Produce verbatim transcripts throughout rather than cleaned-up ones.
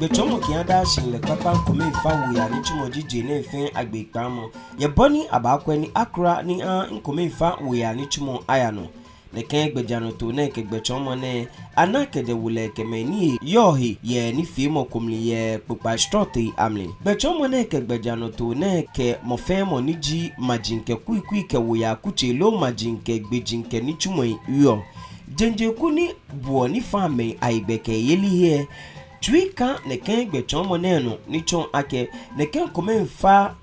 Bechomoki anda shin le papa kome fawu ya ni chumo jiji ne fin agbekpamo. Ye boni abakwe ni akra ni an in kome fawu ya ni chumo ayano. Ne ken gbejano to ne ke gbechomo ne anake de wule ke meni yohi ye ni fimo kumli ye pupa stroti amli. Bechomo ne ke gbejano to ne ke mofemo ni ji majinke kui kui ke wuya kuche lo majinke gbejinke ni chumo yo. Jenje kuni buoni fame aibeke yeli ye. Twika neken gbechomo neno ni chon ake neken kome fa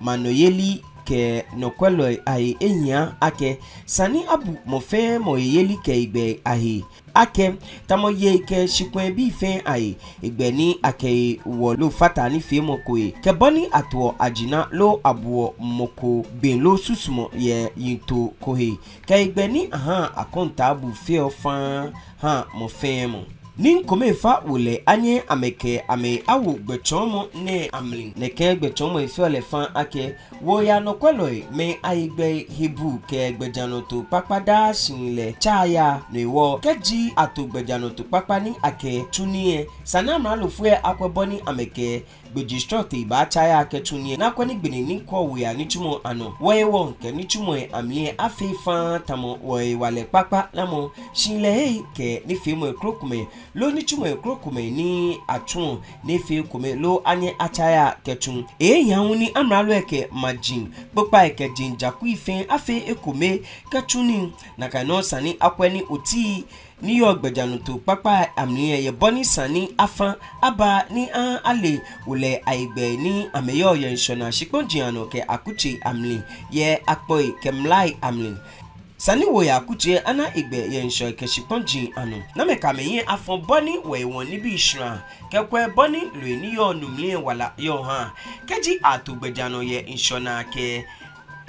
mano yeli ke nokwelo ai enya ake sani abu mofe mo yeli ke igbe ahi ake tamo ye ke shikwe bi fen ai igbe ni ake wo lo fata ni fe moko e ke boni atwo ajina lo abu moko ben lo susumo ye yinto kohe ke igbe ni aha akonta abu fe ofan ha mofe mo Nin kome fa wule anye ameke ame awu gbechomo ne amling. Neke gbechomo ifyo le fan ake. Wo ya no kweloi me aigbe hibu ke gbejano to pakpa da shinile chaya ne wo. Keji atu gbejano to pakpa ni ake tunie. Sanamra lufwe akwe boni ameke gbejistroti ba chaya ake tunie. Na kweni bini ni kwa wuya ni chumo ano. Woye wonke ni chumo e amye afe fan tamo woye wale pakpa lamo. Shinile hei ke ni filmo e krokume. Lo ni chumo ekro kume ni atun ne fe kume lo anye ataya ketun e ya woni amralo eke majin popa eke jinja ku ifen afe ekume ketuni na kanon sani akweni oti ni yogbejanu to papa amniye ye boni sani afan aba ni an ale ule aigbe ni ameyo ye nshona shiponjiano ke akuchi amli ye akpoi kemlai amli Sani woya kuche ana igbe ye nsho ke shiponji anu. Na meka meyin afon boni we won ni bi isran. Ke kwe boni lwe ni yo numle wala yo han. Keji atugbejano ye nsho na ke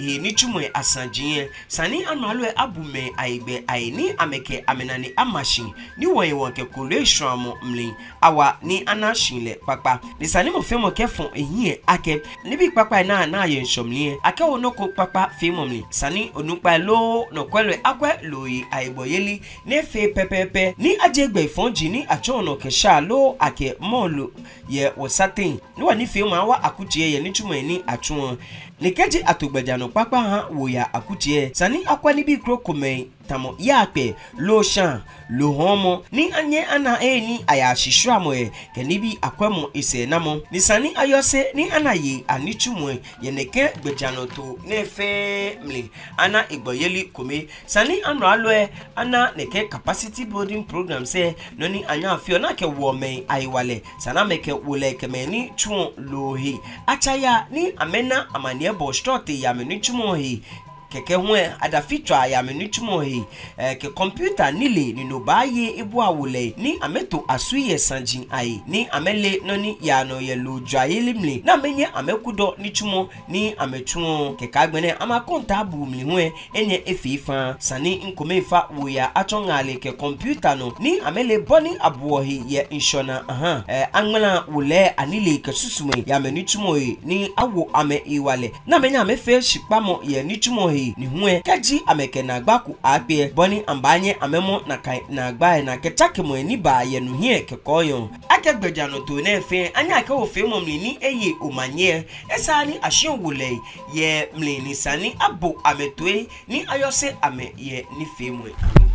e ni chumwe asanjiye. Sani anmalwe abume aigbe aini ameke amenani amashin. Ni woye wonke kule isran mo mling. Awa ni anashin le papa. Ni sani mo femo ke fon e yye ake. Ni bi papa na na ye nsho mliye. Ake onoko papa femo mling. Sani onupa lo no kwelwe akwe loyi aibo yeli. Ne fe pepepe. Ni ajegbe fonji ni achono ke sha lo ake molu ye wosatin. Ni wani femo awa akuchie ye ni chumwe ni achon. Nekeji atugbejano papa ha woya akutie sani akwani bi kro kome tamo yape lo shan lo homo ni anye ana e ni ayashishwa moe ke nibi akwemo ise namo ni sani ayose ni ana ye anichumwe ye neke bejano to nefe mli ana igbo yeli kome sani anralwe ana neke capacity building program se noni anya fiona ke wome aiwale sana meke ule keme ni chon lohi achaya ni amena amania bo stroti ya menichumo hi keke hwe adafitra ya menichumo hi eh, ke computer nili ninobaye ibu awule ni ameto asuye sanjin ai ni amele noni ya no ye lojwa yelimli na menye amekudo nichumo ni amechumo ke kagbene ama kontabu mlihwe enye efifa sani inkomefa uya atongale ke computer no ni amele boni abuohi ye inshona aha eh, angmana ule anili ke susume ya menichumo hi ni awo ame iwale na menye amefe shipamo ye nichumo hi ni huwe kaji ameke nagbaku ape boni ambanye amemo na kai nagbaye na ketake mwe ni ba yenu hie kekoyon ake gbejano to nefe anya ake ofe mli ni eye umanye esani ashion wule ye mli ni sani abo ametwe ni ayose ame ye ni femwe.